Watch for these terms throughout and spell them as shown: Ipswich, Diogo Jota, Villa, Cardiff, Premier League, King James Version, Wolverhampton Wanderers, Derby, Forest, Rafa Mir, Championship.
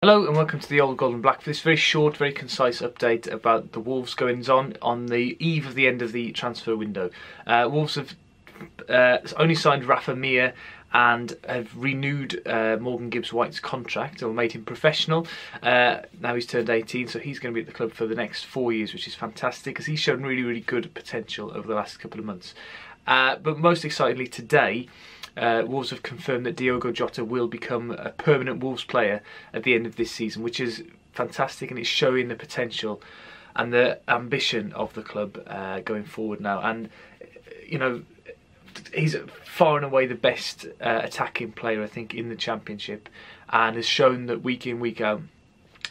Hello and welcome to the Old Golden Black for this very short, very concise update about the Wolves goings-on on the eve of the end of the transfer window. Wolves have only signed Rafa Mir and have renewed Morgan Gibbs-White's contract or made him professional. Now he's turned 18, so he's going to be at the club for the next 4 years, which is fantastic because he's shown really good potential over the last couple of months. But most excitingly today, Wolves have confirmed that Diogo Jota will become a permanent Wolves player at the end of this season, which is fantastic, and it's showing the potential and the ambition of the club going forward now. And, you know, he's far and away the best attacking player, I think, in the Championship, and has shown that week in, week out,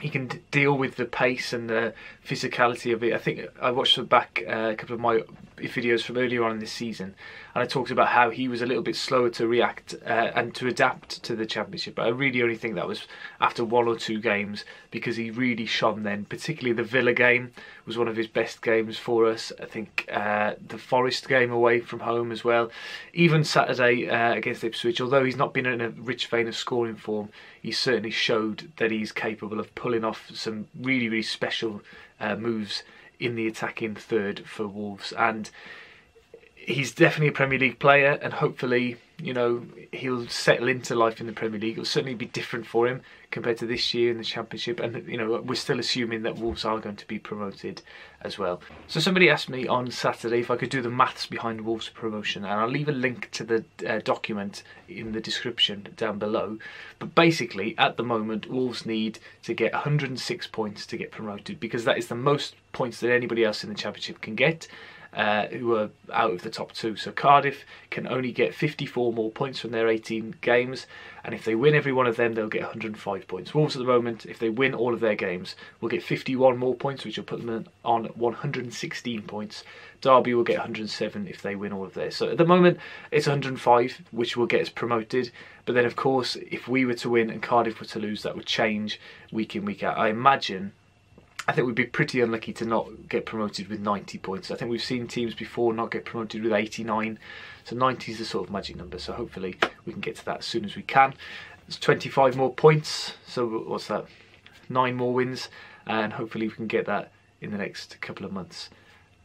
he can deal with the pace and the physicality of it. I think I watched back a couple of my videos from earlier on in this season, and I talked about how he was a little bit slower to react and to adapt to the Championship. But I really only think that was after one or two games, because he really shone then. Particularly the Villa game was one of his best games for us. I think the Forest game away from home as well. Even Saturday against Ipswich, although he's not been in a rich vein of scoring form, he certainly showed that he's capable of pulling off some really special moves in the attacking third for Wolves, and he's definitely a Premier League player, and hopefully, you know, he'll settle into life in the Premier League. It'll certainly be different for him compared to this year in the Championship, and, you know, we're still assuming that Wolves are going to be promoted as well. So somebody asked me on Saturday if I could do the maths behind Wolves' promotion, and I'll leave a link to the document in the description down below. But basically, at the moment, Wolves need to get 106 points to get promoted, because that is the most points that anybody else in the Championship can get, who are out of the top two. So Cardiff can only get 54 more points from their 18 games, and if they win every one of them, they'll get 105 points. Wolves at the moment, if they win all of their games, will get 51 more points, which will put them on 116 points. Derby will get 107 if they win all of theirs. So at the moment, it's 105, which will get us promoted. But then, of course, if we were to win and Cardiff were to lose, that would change week in, week out. I think we'd be pretty unlucky to not get promoted with 90 points. I think we've seen teams before not get promoted with 89, so 90 is the sort of magic number, so hopefully we can get to that as soon as we can. It's 25 more points, so what's that, 9 more wins, and hopefully we can get that in the next couple of months.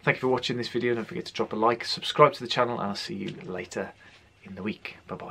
Thank you for watching this video. Don't forget to drop a like, subscribe to the channel, and I'll see you later in the week. Bye bye.